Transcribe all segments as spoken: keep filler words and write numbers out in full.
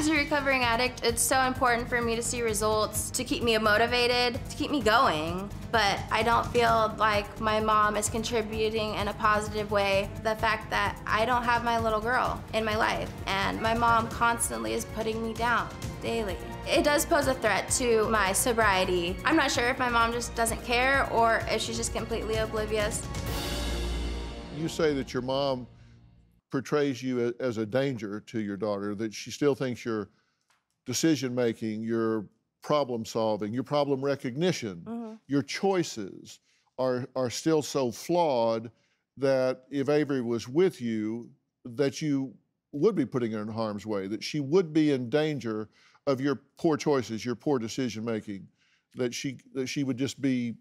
As a recovering addict, it's so important for me to see results, to keep me motivated, to keep me going. But I don't feel like my mom is contributing in a positive way. The fact that I don't have my little girl in my life, and my mom constantly is putting me down daily. It does pose a threat to my sobriety. I'm not sure if my mom just doesn't care or if she's just completely oblivious. You say that your mom portrays you as a danger to your daughter, that she still thinks your decision-making, your problem-solving, your problem recognition, mm-hmm. your choices are, are still so flawed that if Avery was with you, that you would be putting her in harm's way, that she would be in danger of your poor choices, your poor decision-making, that she, that she would just be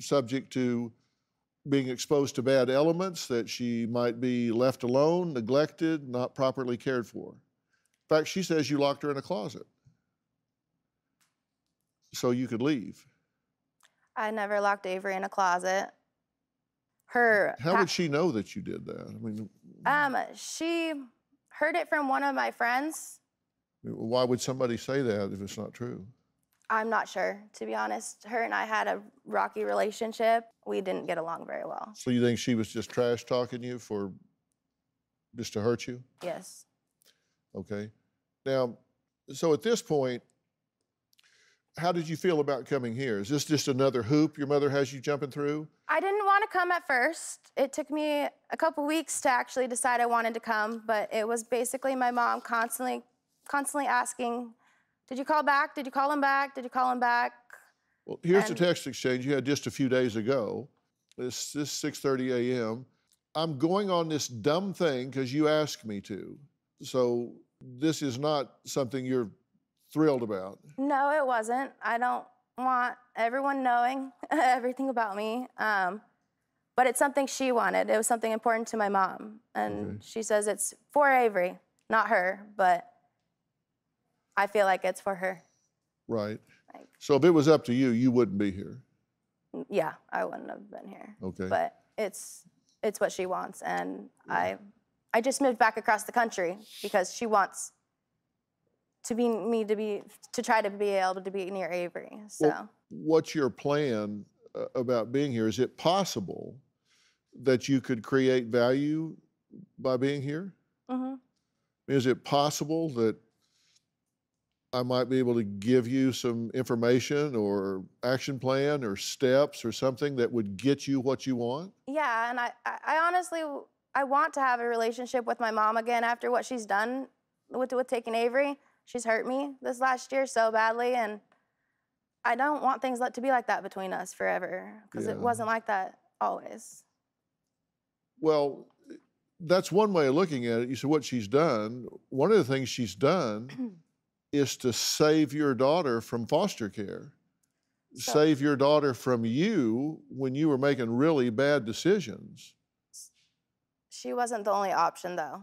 subject to being exposed to bad elements, that she might be left alone, neglected, not properly cared for. In fact, she says you locked her in a closet so you could leave. I never locked Avery in a closet. Her. How would she know that you did that? I mean, um, she heard it from one of my friends. Why would somebody say that if it's not true? I'm not sure, to be honest. Her and I had a rocky relationship. We didn't get along very well. So you think she was just trash talking you for, just to hurt you? Yes. Okay. Now, so at this point, how did you feel about coming here? Is this just another hoop your mother has you jumping through? I didn't want to come at first. It took me a couple weeks to actually decide I wanted to come, but it was basically my mom constantly, constantly asking, did you call back? Did you call him back? Did you call him back? Well, here's and the text exchange you had just a few days ago. This is six thirty a m I'm going on this dumb thing because you asked me to. So this is not something you're thrilled about. No, it wasn't. I don't want everyone knowing everything about me. Um, but it's something she wanted. It was something important to my mom. And okay. She says it's for Avery, not her, but I feel like it's for her. Right. Like, so if it was up to you, you wouldn't be here? Yeah, I wouldn't have been here. Okay. But it's it's what she wants, and yeah. I I just moved back across the country because she wants to be me to be to try to be able to be near Avery. So. Well, what's your plan uh, about being here? Is it possible that you could create value by being here? Mm-hmm. Is it possible that I might be able to give you some information or action plan or steps or something that would get you what you want? Yeah, and I, I honestly, I want to have a relationship with my mom again after what she's done with, with taking Avery. She's hurt me this last year so badly, and I don't want things to be like that between us forever, because yeah. It wasn't like that always. Well, that's one way of looking at it. You said what she's done. One of the things she's done is to save your daughter from foster care, so, save your daughter from you when you were making really bad decisions. She wasn't the only option, though.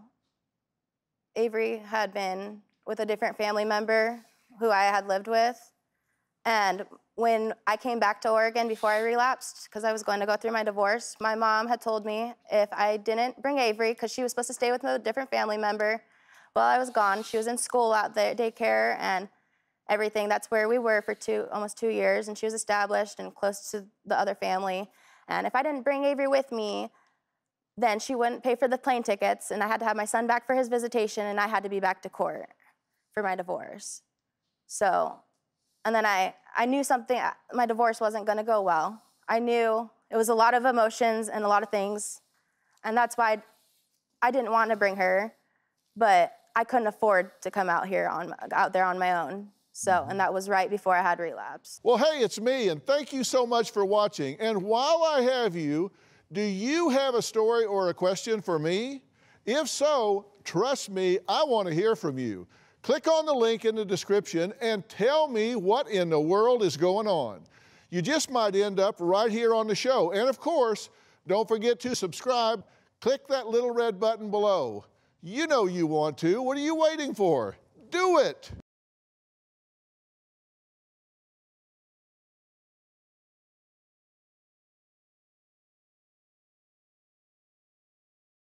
Avery had been with a different family member who I had lived with. And when I came back to Oregon before I relapsed, because I was going to go through my divorce, my mom had told me if I didn't bring Avery, because she was supposed to stay with a different family member, while I was gone, she was in school out there, daycare and everything. That's where we were for two, almost two years, and she was established and close to the other family. And if I didn't bring Avery with me, then she wouldn't pay for the plane tickets, and I had to have my son back for his visitation, and I had to be back to court for my divorce. So, and then I, I knew something, my divorce wasn't gonna go well. I knew it was a lot of emotions and a lot of things, and that's why I didn't want to bring her, but I couldn't afford to come out here on out there on my own. So, and that was right before I had relapse. Well, hey, it's me, and thank you so much for watching. And while I have you, do you have a story or a question for me? If so, trust me, I want to hear from you. Click on the link in the description and tell me what in the world is going on. You just might end up right here on the show. And of course, don't forget to subscribe. Click that little red button below. You know you want to. What are you waiting for? Do it!